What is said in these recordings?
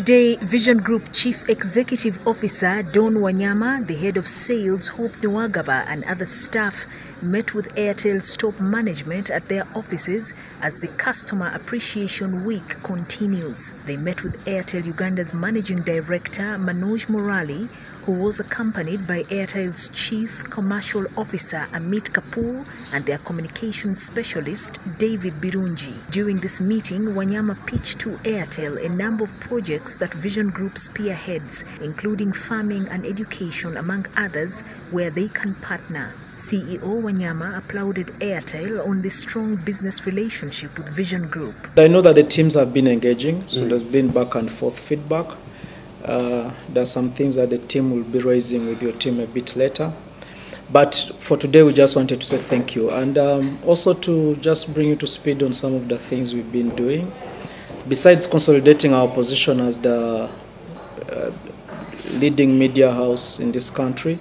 Today, Vision Group Chief Executive Officer Don Wanyama, the head of sales Hope Nwagaba and other staff met with Airtel's top management at their offices as the Customer Appreciation Week continues. They met with Airtel Uganda's Managing Director Manoj Morali, who was accompanied by Airtel's Chief Commercial Officer Amit Kapoor and their Communications Specialist David Birunji. During this meeting, Wanyama pitched to Airtel a number of projects that Vision Group spearheads, including farming and education, among others, where they can partner. CEO Wanyama applauded Airtel on the strong business relationship with Vision Group. I know that the teams have been engaging, so there's been back and forth feedback. There's some things that the team will be raising with your team a bit later. But for today, we just wanted to say thank you, and also to just bring you to speed on some of the things we've been doing. Besides consolidating our position as the leading media house in this country,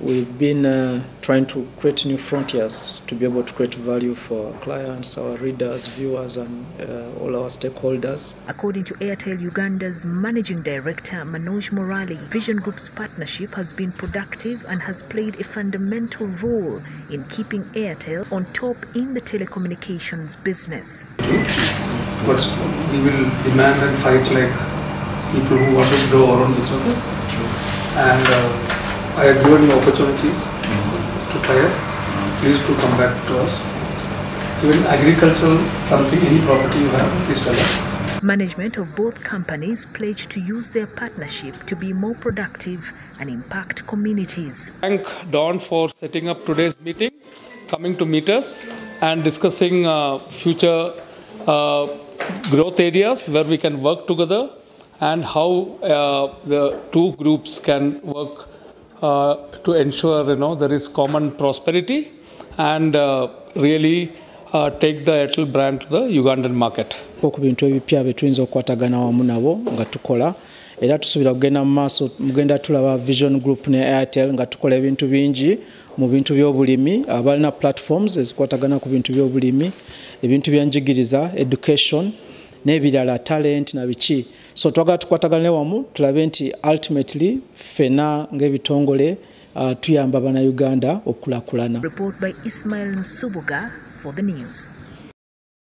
we've been trying to create new frontiers to be able to create value for our clients, our readers, viewers, and all our stakeholders. According to Airtel Uganda's Managing Director Manoj Morali, Vision Group's partnership has been productive and has played a fundamental role in keeping Airtel on top in the telecommunications business. But we will demand and fight like people who want to grow our own businesses. And I have given you opportunities to try it. Please do come back to us. Even agricultural, something, any property you have, please tell us. Management of both companies pledged to use their partnership to be more productive and impact communities. Thank Don for setting up today's meeting, coming to meet us and discussing future growth areas where we can work together and how the two groups can work to ensure there is common prosperity and really take the Airtel brand to the Ugandan market. Okubintu ebipya betwinza okwatagana wamu nabo nga tukola era tusubira kugenda mu maaso mugenda tulaba Vision Group ne Airtel nga tukola ebintu bingi mu bintu by'obulimi abalina platforms ezikwatagana ku bintu by'obulimi ebintu byanjigiriza education n'ebirala talent na bichi. So twaga tukwatagana wamu tulabe nti ultimately fena ng'ebitongole tuyamba bana Uganda okulakulana. Report by Ismail Nsubuga for the news.